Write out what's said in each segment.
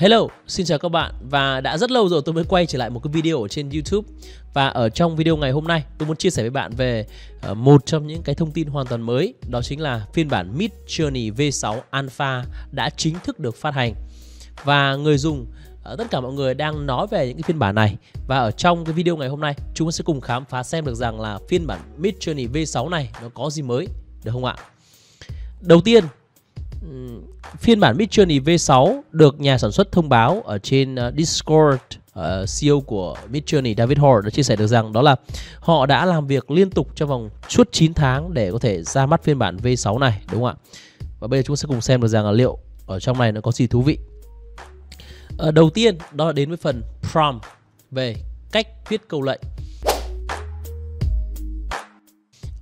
Hello, xin chào các bạn. Và đã rất lâu rồi tôi mới quay trở lại một cái video ở trên YouTube. Và ở trong video ngày hôm nay, tôi muốn chia sẻ với bạn về một trong những cái thông tin hoàn toàn mới. Đó chính là phiên bản Midjourney V6 Alpha đã chính thức được phát hành. Và người dùng, tất cả mọi người đang nói về những cái phiên bản này. Và ở trong cái video ngày hôm nay, chúng ta sẽ cùng khám phá xem được rằng là phiên bản Midjourney V6 này nó có gì mới, được không ạ? Đầu tiên, phiên bản Midjourney V6 được nhà sản xuất thông báo ở trên Discord. CEO của Midjourney David Hall đã chia sẻ được rằng đó là họ đã làm việc liên tục trong vòng suốt 9 tháng để có thể ra mắt phiên bản V6 này, đúng không ạ? Và bây giờ chúng ta sẽ cùng xem được rằng là liệu ở trong này nó có gì thú vị. Đầu tiên đó là đến với phần prompt về cách viết câu lệnh.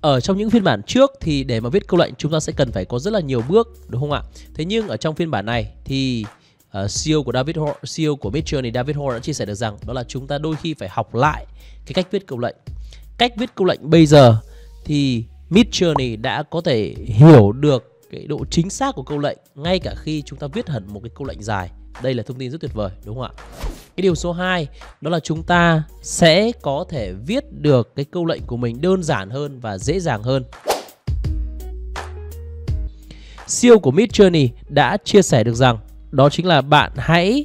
Ở trong những phiên bản trước thì để mà viết câu lệnh chúng ta sẽ cần phải có rất là nhiều bước, đúng không ạ? Thế nhưng ở trong phiên bản này thì CEO của Midjourney David Hall đã chia sẻ được rằng đó là chúng ta đôi khi phải học lại cái cách viết câu lệnh. Cách viết câu lệnh bây giờ thì Midjourney đã có thể hiểu được cái độ chính xác của câu lệnh ngay cả khi chúng ta viết hẳn một cái câu lệnh dài. Đây là thông tin rất tuyệt vời, đúng không ạ? Cái điều số 2 đó là chúng ta sẽ có thể viết được cái câu lệnh của mình đơn giản hơn và dễ dàng hơn. CEO của Midjourney đã chia sẻ được rằng đó chính là bạn hãy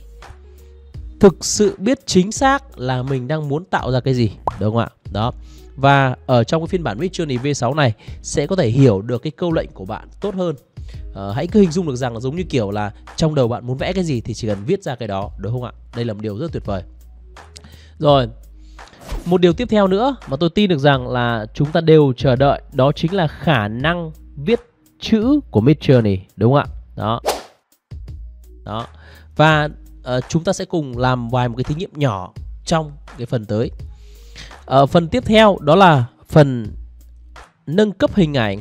thực sự biết chính xác là mình đang muốn tạo ra cái gì, đúng không ạ? Đó. Và ở trong cái phiên bản Midjourney V6 này sẽ có thể hiểu được cái câu lệnh của bạn tốt hơn. Hãy cứ hình dung được rằng là giống như kiểu là trong đầu bạn muốn vẽ cái gì thì chỉ cần viết ra cái đó, đúng không ạ? Đây là một điều rất tuyệt vời. Rồi, một điều tiếp theo nữa mà tôi tin được rằng là chúng ta đều chờ đợi, đó chính là khả năng viết chữ của Midjourney, đúng không ạ? Đó. Và chúng ta sẽ cùng làm vài một cái thí nghiệm nhỏ trong cái phần tới. Phần tiếp theo đó là phần nâng cấp hình ảnh,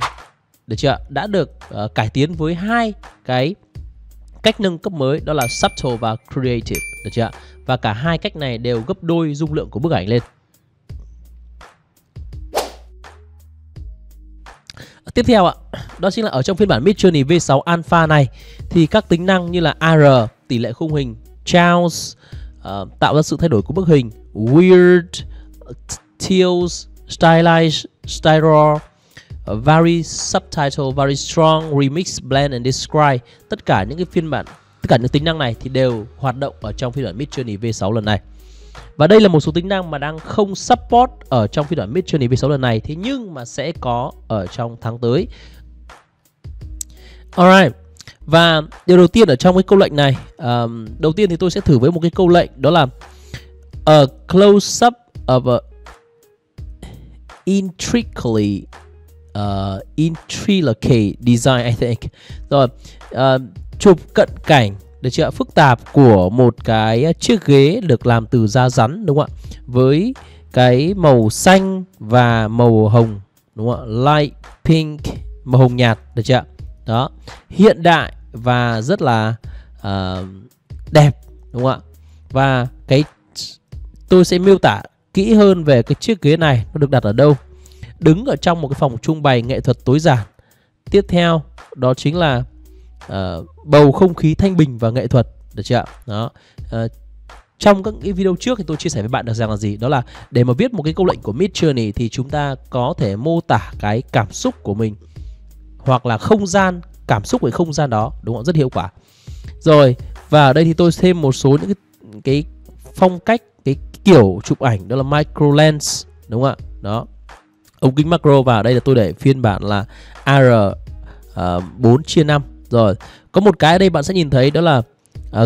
được chưa? Đã được cải tiến với hai cái cách nâng cấp mới, đó là subtle và creative, được chưa? Và cả hai cách này đều gấp đôi dung lượng của bức ảnh lên. Tiếp theo ạ, đó chính là ở trong phiên bản Midjourney V6 Alpha này thì các tính năng như là AR, tỷ lệ khung hình, Charles, tạo ra sự thay đổi của bức hình, Weird, Teals, Stylized, Styro, Vary Subtitle, Vary Strong, Remix, Blend and Describe. Tất cả những tính năng này thì đều hoạt động ở trong phiên bản Midjourney V6 lần này. Và đây là một số tính năng mà đang không support ở trong phiên bản Midjourney V6 lần này, thế nhưng mà sẽ có ở trong tháng tới. Alright. Và điều đầu tiên ở trong cái câu lệnh này, đầu tiên thì tôi sẽ thử với một cái câu lệnh đó là a close up of a intricate design, I think. Rồi, chụp cận cảnh, được chưa? Phức tạp của một cái chiếc ghế được làm từ da rắn, đúng không ạ? Với cái màu xanh và màu hồng, đúng không ạ? Light pink, màu hồng nhạt, được chưa? Đó, hiện đại và rất là đẹp, đúng không ạ? Và cái tôi sẽ miêu tả kỹ hơn về cái chiếc ghế này nó được đặt ở đâu. Đứng ở trong một cái phòng trưng bày nghệ thuật tối giản. Tiếp theo đó chính là bầu không khí thanh bình và nghệ thuật, được chưa ạ? Đó. Trong các video trước thì tôi chia sẻ với bạn được rằng là gì? Đó là để mà viết một cái câu lệnh của Midjourney thì chúng ta có thể mô tả cái cảm xúc của mình hoặc là không gian, cảm xúc với không gian đó, đúng không? Rất hiệu quả. Rồi, và ở đây thì tôi thêm một số những cái phong cách, cái kiểu chụp ảnh đó là micro lens, đúng không ạ? Đó. Ống kính macro, và ở đây là tôi để phiên bản là AR 4/5. Rồi, có một cái ở đây bạn sẽ nhìn thấy đó là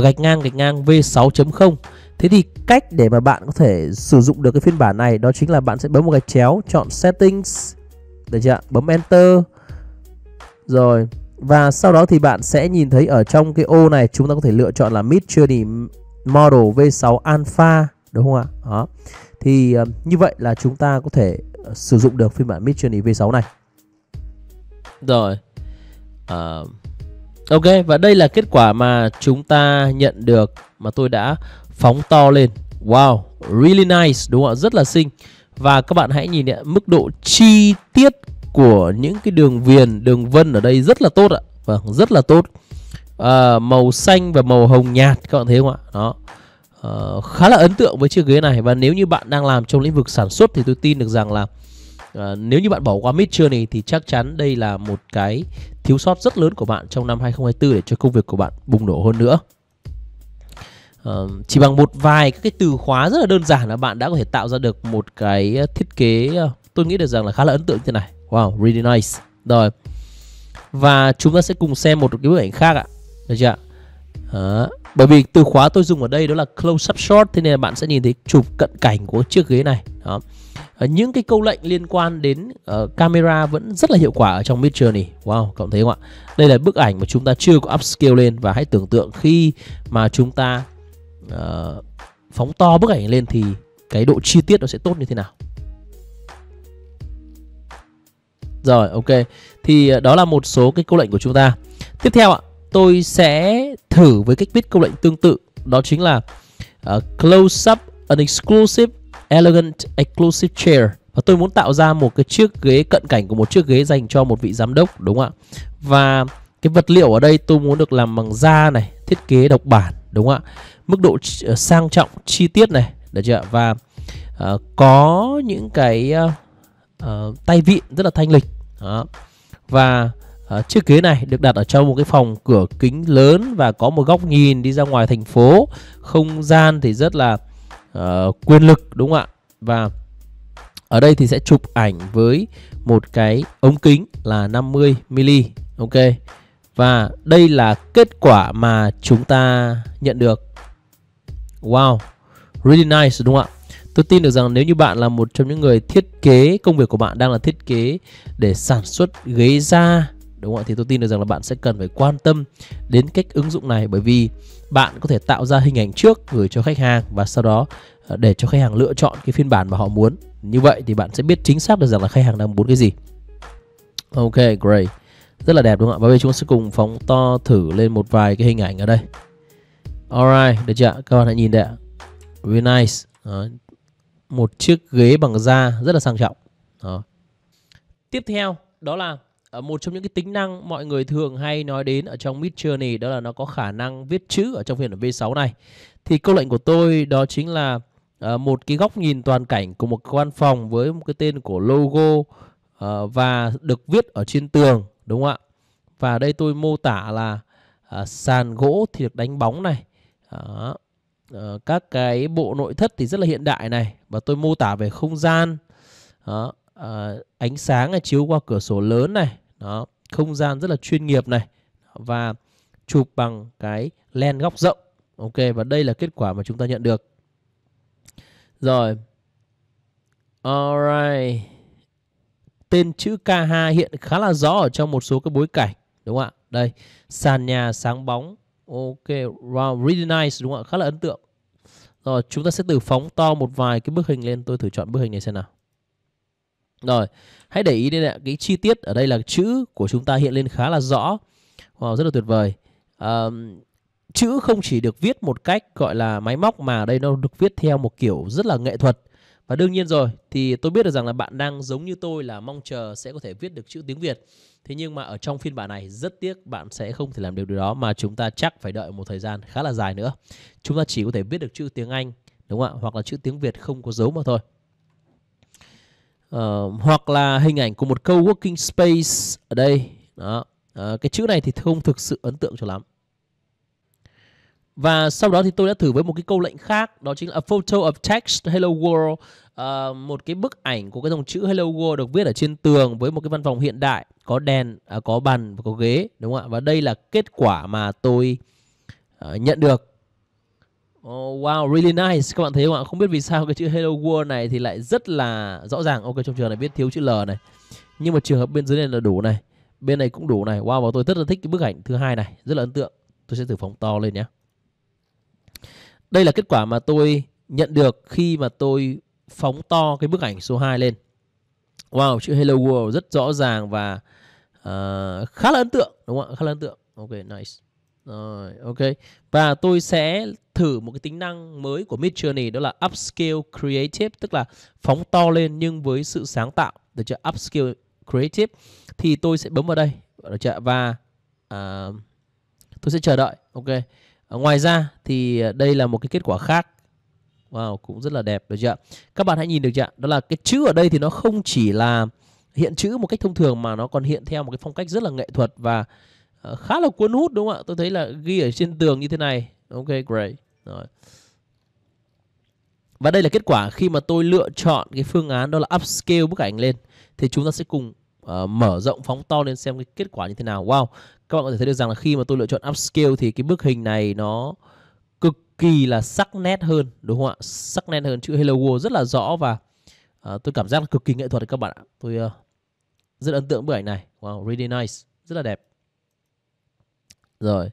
gạch ngang V6.0. Thế thì cách để mà bạn có thể sử dụng được cái phiên bản này đó chính là bạn sẽ bấm một gạch chéo, chọn settings, được chưa ạ? Bấm enter. Rồi, và sau đó thì bạn sẽ nhìn thấy ở trong cái ô này chúng ta có thể lựa chọn là Midjourney Model V6 Alpha, đúng không ạ? Đó. Thì như vậy là chúng ta có thể sử dụng được phiên bản Midjourney V6 này. Rồi. Ok, và đây là kết quả mà chúng ta nhận được, mà tôi đã phóng to lên. Wow, really nice, đúng không ạ? Rất là xinh. Và các bạn hãy nhìn mức độ chi tiết của những cái đường viền, đường vân ở đây rất là tốt ạ. Vâng, rất là tốt. màu xanh và màu hồng nhạt, các bạn thấy không ạ? Đó. Khá là ấn tượng với chiếc ghế này. Và nếu như bạn đang làm trong lĩnh vực sản xuất thì tôi tin được rằng là nếu như bạn bỏ qua Midjourney thì chắc chắn đây là một cái thiếu sót rất lớn của bạn trong năm 2024 để cho công việc của bạn bùng nổ hơn nữa. Chỉ bằng một vài các cái từ khóa rất là đơn giản là bạn đã có thể tạo ra được một cái thiết kế tôi nghĩ được rằng là khá là ấn tượng như thế này. Wow, really nice. Rồi. Và chúng ta sẽ cùng xem một cái bức ảnh khác ạ. Được chưa ạ? Đó. Bởi vì từ khóa tôi dùng ở đây đó là close up shot, thế nên là bạn sẽ nhìn thấy chụp cận cảnh của chiếc ghế này. Đó. Những cái câu lệnh liên quan đến camera vẫn rất là hiệu quả ở trong Midjourney. Wow, các bạn thấy không ạ? Đây là bức ảnh mà chúng ta chưa có upscale lên, và hãy tưởng tượng khi mà chúng ta phóng to bức ảnh lên thì cái độ chi tiết nó sẽ tốt như thế nào. Rồi, ok. Thì đó là một số cái câu lệnh của chúng ta. Tiếp theo ạ, tôi sẽ thử với cách viết câu lệnh tương tự. Đó chính là close up an exclusive elegant exclusive chair. Và tôi muốn tạo ra một cái chiếc ghế cận cảnh của một chiếc ghế dành cho một vị giám đốc, đúng không ạ? Và cái vật liệu ở đây tôi muốn được làm bằng da này, thiết kế độc bản, đúng không ạ? Mức độ sang trọng, chi tiết này, được chưa? Và có những cái tay vịn rất là thanh lịch. Đó. Và chiếc ghế này được đặt ở trong một cái phòng cửa kính lớn và có một góc nhìn đi ra ngoài thành phố. Không gian thì rất là quyền lực, đúng không ạ? Và ở đây thì sẽ chụp ảnh với một cái ống kính là 50mm. Ok. Và đây là kết quả mà chúng ta nhận được. Wow, really nice, đúng không ạ? Tôi tin được rằng nếu như bạn là một trong những người thiết kế, công việc của bạn đang là thiết kế để sản xuất ghế da, đúng không ạ? Thì tôi tin được rằng là bạn sẽ cần phải quan tâm đến cách ứng dụng này, bởi vì bạn có thể tạo ra hình ảnh trước gửi cho khách hàng và sau đó để cho khách hàng lựa chọn cái phiên bản mà họ muốn. Như vậy thì bạn sẽ biết chính xác được rằng là khách hàng đang muốn cái gì. Ok, great. Rất là đẹp, đúng không ạ? Và bây giờ chúng ta sẽ cùng phóng to thử lên một vài cái hình ảnh ở đây. Alright, được chưa ạ? Các bạn hãy nhìn đây ạ. Very nice. Đó. Một chiếc ghế bằng da rất là sang trọng. Đó. Tiếp theo đó là một trong những cái tính năng mọi người thường hay nói đến ở trong Midjourney, đó là nó có khả năng viết chữ ở trong phiên bản V6 này. Thì câu lệnh của tôi đó chính là một cái góc nhìn toàn cảnh của một căn phòng với một cái tên của logo và được viết ở trên tường, đúng không ạ? Và ở đây tôi mô tả là sàn gỗ thì được đánh bóng này. Đó. Các cái bộ nội thất thì rất là hiện đại này. Và tôi mô tả về không gian. Đó. Ánh sáng này chiếu qua cửa sổ lớn này. Đó. Không gian rất là chuyên nghiệp này. Và chụp bằng cái len góc rộng. Ok, và đây là kết quả mà chúng ta nhận được. Rồi. Alright. Tên chữ KH hiện khá là rõ ở trong một số cái bối cảnh, đúng không ạ? Đây, sàn nhà sáng bóng. Ok, wow, really nice, đúng không ạ? Khá là ấn tượng. Rồi, chúng ta sẽ thử phóng to một vài cái bức hình lên. Tôi thử chọn bức hình này xem nào. Rồi, hãy để ý đây ạ, cái chi tiết ở đây là chữ của chúng ta hiện lên khá là rõ. Wow, rất là tuyệt vời. Chữ không chỉ được viết một cách gọi là máy móc mà ở đây nó được viết theo một kiểu rất là nghệ thuật. Và đương nhiên rồi, thì tôi biết được rằng là bạn đang giống như tôi là mong chờ sẽ có thể viết được chữ tiếng Việt. Thế nhưng mà ở trong phiên bản này rất tiếc bạn sẽ không thể làm được điều đó, mà chúng ta chắc phải đợi một thời gian khá là dài nữa. Chúng ta chỉ có thể viết được chữ tiếng Anh, đúng không ạ? Hoặc là chữ tiếng Việt không có dấu mà thôi. Hoặc là hình ảnh của một co-working space ở đây. Đó. Cái chữ này thì không thực sự ấn tượng cho lắm. Và sau đó thì tôi đã thử với một cái câu lệnh khác. Đó chính là a photo of text hello world. Một cái bức ảnh của cái dòng chữ hello world được viết ở trên tường với một cái văn phòng hiện đại. Có đèn, có bàn và có ghế, đúng không ạ? Và đây là kết quả mà tôi nhận được. Oh, wow, really nice. Các bạn thấy không ạ? Không biết vì sao cái chữ hello world này thì lại rất là rõ ràng. Ok, trong trường này viết thiếu chữ L này. Nhưng mà trường hợp bên dưới này là đủ này. Bên này cũng đủ này. Wow, và tôi rất là thích cái bức ảnh thứ hai này. Rất là ấn tượng. Tôi sẽ thử phóng to lên nhé. Đây là kết quả mà tôi nhận được khi mà tôi phóng to cái bức ảnh số 2 lên. Wow, chữ hello world rất rõ ràng và khá là ấn tượng, đúng không ạ? Khá là ấn tượng. Ok, nice. Rồi, ok. Và tôi sẽ thử một cái tính năng mới của Midjourney, đó là upscale creative, tức là phóng to lên nhưng với sự sáng tạo. Được chưa? Upscale creative thì tôi sẽ bấm vào đây, được chưa? Và Tôi sẽ chờ đợi. Ok. Ngoài ra thì đây là một cái kết quả khác. Wow, cũng rất là đẹp, được chưa? Các bạn hãy nhìn được chưa? Đó là cái chữ ở đây thì nó không chỉ là hiện chữ một cách thông thường mà nó còn hiện theo một cái phong cách rất là nghệ thuật và khá là cuốn hút, đúng không ạ? Tôi thấy là ghi ở trên tường như thế này. Ok, great. Rồi. Và đây là kết quả khi mà tôi lựa chọn cái phương án đó là upscale bức ảnh lên. Thì chúng ta sẽ cùng mở rộng phóng to lên xem cái kết quả như thế nào. Wow, các bạn có thể thấy được rằng là khi mà tôi lựa chọn upscale thì cái bức hình này nó cực kỳ là sắc nét hơn, đúng không ạ? Sắc nét hơn, chữ Hello World rất là rõ và tôi cảm giác là cực kỳ nghệ thuật các bạn ạ. Tôi rất ấn tượng bức ảnh này. Wow, really nice, rất là đẹp. Rồi,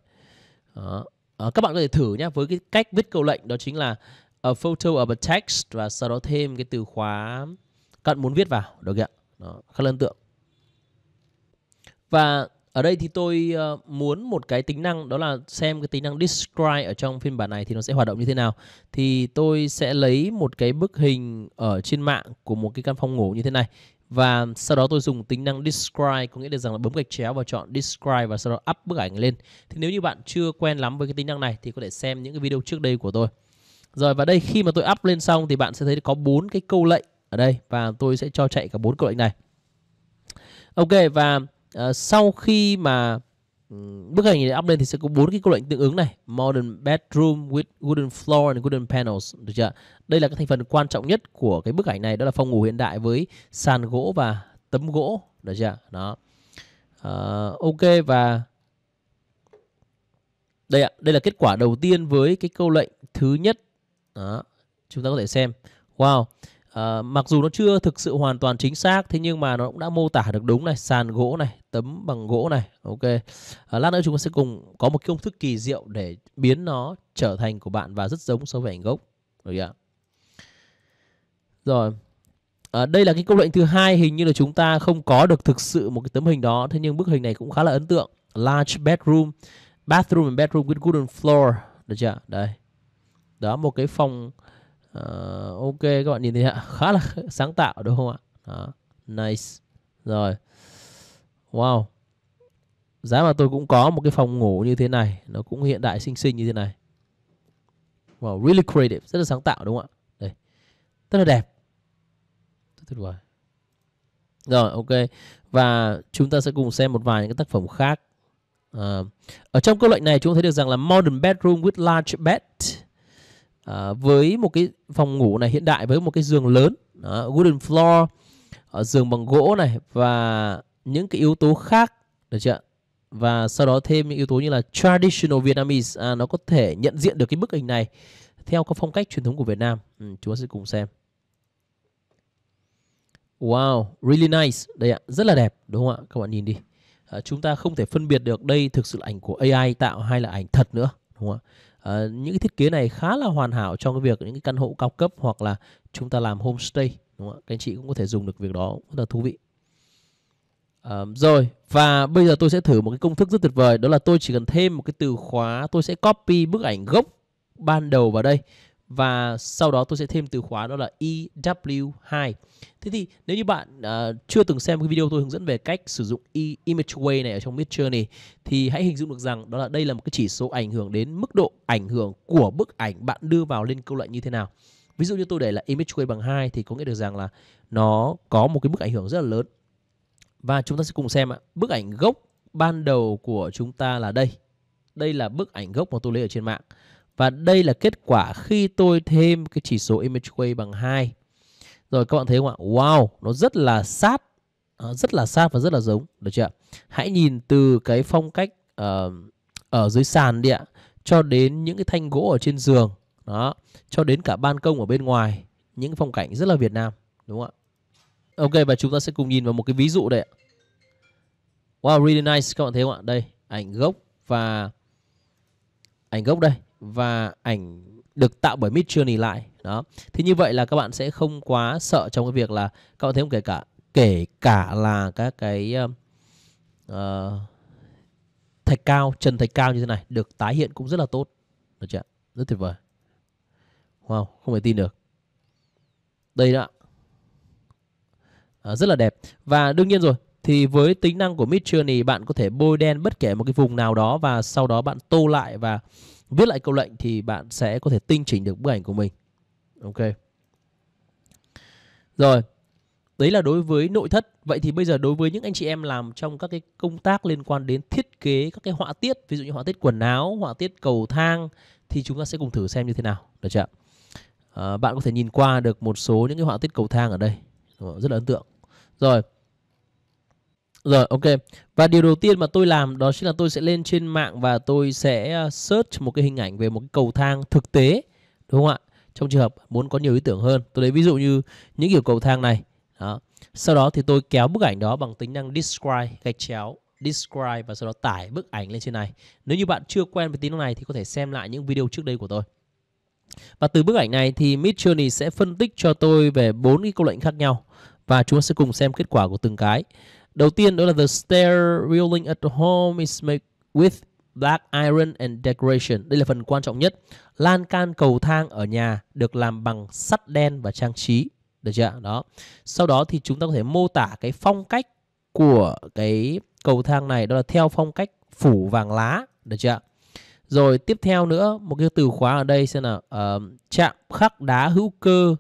các bạn có thể thử nhé với cái cách viết câu lệnh, đó chính là a photo of a text và sau đó thêm cái từ khóa các bạn muốn viết vào, được ạ? Đó, khá là ấn tượng. Và ở đây thì tôi muốn một cái tính năng, đó là xem cái tính năng describe ở trong phiên bản này thì nó sẽ hoạt động như thế nào. Thì tôi sẽ lấy một cái bức hình ở trên mạng của một cái căn phòng ngủ như thế này. Và sau đó tôi dùng tính năng describe, có nghĩa là rằng là bấm gạch chéo và chọn describe và sau đó up bức ảnh lên. Thì nếu như bạn chưa quen lắm với cái tính năng này thì có thể xem những cái video trước đây của tôi. Rồi, và đây khi mà tôi up lên xong thì bạn sẽ thấy có 4 cái câu lệnh ở đây và tôi sẽ cho chạy cả 4 câu lệnh này. Ok, và sau khi mà bức hình này up lên thì sẽ có 4 cái câu lệnh tương ứng này: modern bedroom with wooden floor and wooden panels, được chưa? Đây là cái thành phần quan trọng nhất của cái bức ảnh này, đó là phòng ngủ hiện đại với sàn gỗ và tấm gỗ, được chưa? Đó. Ok, và đây ạ, đây là kết quả đầu tiên với cái câu lệnh thứ nhất. Đó, chúng ta có thể xem. Wow. Mặc dù nó chưa thực sự hoàn toàn chính xác, thế nhưng mà nó cũng đã mô tả được đúng này. Sàn gỗ này, tấm bằng gỗ này. Ok. Lát nữa chúng ta sẽ cùng có một cái công thức kỳ diệu để biến nó trở thành của bạn và rất giống so với ảnh gốc, được chưa? Rồi. Đây là cái câu lệnh thứ hai. Hình như là chúng ta không có được thực sự một cái tấm hình đó, thế nhưng bức hình này cũng khá là ấn tượng. Large bedroom, bathroom and bedroom with wooden floor, được chưa? Đây. Đó, một cái phòng. Ok, các bạn nhìn thấy ạ, khá là sáng tạo, đúng không ạ? Đó, nice. Rồi. Wow. Giá mà tôi cũng có một cái phòng ngủ như thế này, nó cũng hiện đại xinh xinh như thế này. Wow, really creative, rất là sáng tạo, đúng không ạ? Đây. Rất là đẹp. Rất tuyệt vời. Rồi, ok. Và chúng ta sẽ cùng xem một vài những cái tác phẩm khác. Ở trong câu lệnh này chúng ta thấy được rằng là modern bedroom with large bed, với một cái phòng ngủ này hiện đại với một cái giường lớn, wooden floor, giường bằng gỗ này và những cái yếu tố khác, được chưa? Và sau đó thêm những yếu tố như là traditional Vietnamese, nó có thể nhận diện được cái bức hình này theo các phong cách truyền thống của Việt Nam. Chúng ta sẽ cùng xem. Wow, really nice. Đây ạ, rất là đẹp, đúng không ạ? Các bạn nhìn đi. Chúng ta không thể phân biệt được đây thực sự là ảnh của AI tạo hay là ảnh thật nữa, đúng không ạ? Những cái thiết kế này khá là hoàn hảo trong cái việc những cái căn hộ cao cấp hoặc là chúng ta làm homestay, đúng không ạ? Các anh chị cũng có thể dùng được việc đó, rất là thú vị. Rồi, và bây giờ tôi sẽ thử một cái công thức rất tuyệt vời, đó là tôi chỉ cần thêm một cái từ khóa, tôi sẽ copy bức ảnh gốc ban đầu vào đây và sau đó tôi sẽ thêm từ khóa đó là EW2. Thế thì nếu như bạn chưa từng xem cái video tôi hướng dẫn về cách sử dụng Imageway này ở trong Midjourney thì hãy hình dung được rằng đó là đây là một cái chỉ số ảnh hưởng đến mức độ ảnh hưởng của bức ảnh bạn đưa vào lên câu lệnh như thế nào. Ví dụ như tôi để là Imageway bằng 2 thì có nghĩa được rằng là nó có một cái mức ảnh hưởng rất là lớn. Và chúng ta sẽ cùng xem ạ. Bức ảnh gốc ban đầu của chúng ta là đây. Đây là bức ảnh gốc mà tôi lấy ở trên mạng. Và đây là kết quả khi tôi thêm cái chỉ số Imageway bằng 2. Rồi, các bạn thấy không ạ? Wow, nó rất là sát. Rất là sát và rất là giống, được chưa? Hãy nhìn từ cái phong cách ở dưới sàn đi ạ, cho đến những cái thanh gỗ ở trên giường. Đó, cho đến cả ban công ở bên ngoài. Những phong cảnh rất là Việt Nam, đúng không ạ? Ok, và chúng ta sẽ cùng nhìn vào một cái ví dụ đây ạ. Wow, really nice, các bạn thấy không ạ? Đây, ảnh gốc và ảnh gốc đây. Và ảnh được tạo bởi Midjourney lại. Đó. Thì như vậy là các bạn sẽ không quá sợ trong cái việc là các bạn thấy không, kể cả là các cái thạch cao, trần thạch cao như thế này được tái hiện cũng rất là tốt, được chưa? Rất tuyệt vời. Wow, không thể tin được. Đây đó. Rất là đẹp. Và đương nhiên rồi, Thì với tính năng của Midjourney, bạn có thể bôi đen bất kể một cái vùng nào đó và sau đó bạn tô lại và viết lại câu lệnh thì bạn sẽ có thể tinh chỉnh được bức ảnh của mình. Ok. Rồi. Đấy là đối với nội thất. Vậy thì bây giờ đối với những anh chị em làm trong các cái công tác liên quan đến thiết kế các cái họa tiết, ví dụ như họa tiết quần áo, họa tiết cầu thang, thì chúng ta sẽ cùng thử xem như thế nào, được chưa? Bạn có thể nhìn qua được một số những cái họa tiết cầu thang ở đây, rất là ấn tượng. Rồi, ok. Và điều đầu tiên mà tôi làm đó chính là tôi sẽ lên trên mạng và tôi sẽ search một cái hình ảnh về một cái cầu thang thực tế, đúng không ạ? Trong trường hợp muốn có nhiều ý tưởng hơn, tôi lấy ví dụ như những kiểu cầu thang này. Đó. Sau đó thì tôi kéo bức ảnh đó bằng tính năng Describe và sau đó tải bức ảnh lên trên này. Nếu như bạn chưa quen với tính năng này thì có thể xem lại những video trước đây của tôi. Và từ bức ảnh này thì Midjourney sẽ phân tích cho tôi về 4 cái câu lệnh khác nhau và chúng ta sẽ cùng xem kết quả của từng cái. Đầu tiên đó là the stair railing at the home is made with black iron and decoration. Đây là phần quan trọng nhất. Lan can cầu thang ở nhà được làm bằng sắt đen và trang trí. Được chưa? Đó. Sau đó thì chúng ta có thể mô tả cái phong cách của cái cầu thang này, đó là theo phong cách phủ vàng lá. Được chưa? Rồi tiếp theo nữa, một cái từ khóa ở đây xem nào, chạm khắc đá hữu cơ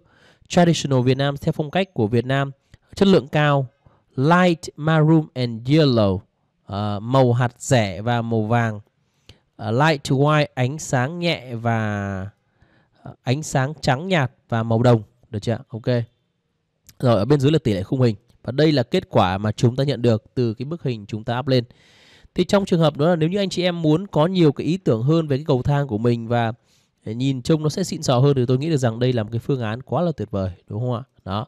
traditional Việt Nam theo phong cách của Việt Nam, chất lượng cao, light maroon and yellow, màu hạt rẻ và màu vàng, light white ánh sáng nhẹ và ánh sáng trắng nhạt và màu đồng. Được chưa? Ok. Rồi ở bên dưới là tỷ lệ khung hình. Và đây là kết quả mà chúng ta nhận được từ cái bức hình chúng ta up lên. Thì trong trường hợp đó là nếu như anh chị em muốn có nhiều cái ý tưởng hơn về cái cầu thang của mình và nhìn trông nó sẽ xịn sò hơn thì tôi nghĩ được rằng đây là một cái phương án quá là tuyệt vời, đúng không ạ? Đó.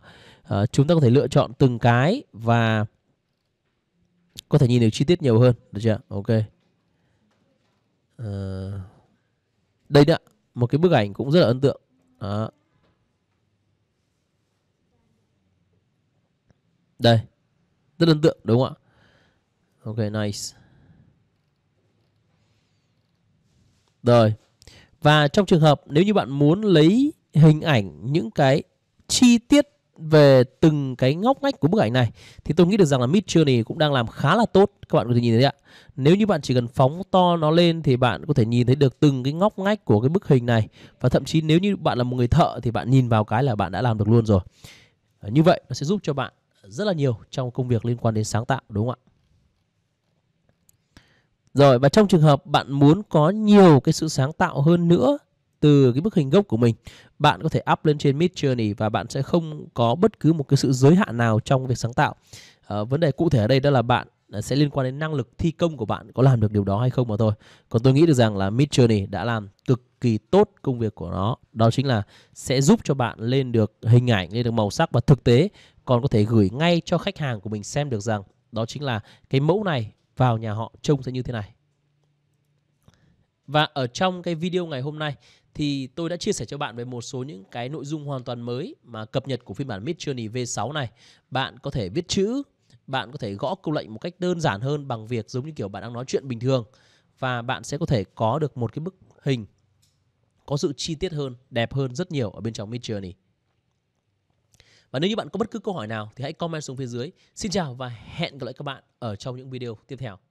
Chúng ta có thể lựa chọn từng cái và có thể nhìn được chi tiết nhiều hơn, được chưa? Ok. Đây đã, một cái bức ảnh cũng rất là ấn tượng. Đó. Đây, rất ấn tượng, đúng không ạ? Ok, nice. Rồi. Và trong trường hợp nếu như bạn muốn lấy hình ảnh những cái chi tiết về từng cái ngóc ngách của bức ảnh này thì tôi nghĩ được rằng là Midjourney cũng đang làm khá là tốt. Các bạn có thể nhìn thấy ạ. Nếu như bạn chỉ cần phóng to nó lên thì bạn có thể nhìn thấy được từng cái ngóc ngách của cái bức hình này. Và thậm chí nếu như bạn là một người thợ thì bạn nhìn vào cái là bạn đã làm được luôn rồi. Như vậy nó sẽ giúp cho bạn rất là nhiều trong công việc liên quan đến sáng tạo, đúng không ạ? Rồi, và trong trường hợp bạn muốn có nhiều cái sự sáng tạo hơn nữa từ cái bức hình gốc của mình, bạn có thể up lên trên Midjourney và bạn sẽ không có bất cứ một cái sự giới hạn nào trong việc sáng tạo. Vấn đề cụ thể ở đây đó là bạn sẽ liên quan đến năng lực thi công của bạn có làm được điều đó hay không mà thôi. Còn tôi nghĩ được rằng là Midjourney đã làm cực kỳ tốt công việc của nó. Đó chính là sẽ giúp cho bạn lên được hình ảnh, lên được màu sắc và thực tế, còn có thể gửi ngay cho khách hàng của mình xem được rằng đó chính là cái mẫu này vào nhà họ trông sẽ như thế này. Và ở trong cái video ngày hôm nay thì tôi đã chia sẻ cho bạn về một số những cái nội dung hoàn toàn mới mà cập nhật của phiên bản Midjourney V6 này. Bạn có thể viết chữ, bạn có thể gõ câu lệnh một cách đơn giản hơn bằng việc giống như kiểu bạn đang nói chuyện bình thường, và bạn sẽ có thể có được một cái bức hình có sự chi tiết hơn, đẹp hơn rất nhiều ở bên trong Midjourney. Và nếu như bạn có bất cứ câu hỏi nào thì hãy comment xuống phía dưới. Xin chào và hẹn gặp lại các bạn ở trong những video tiếp theo.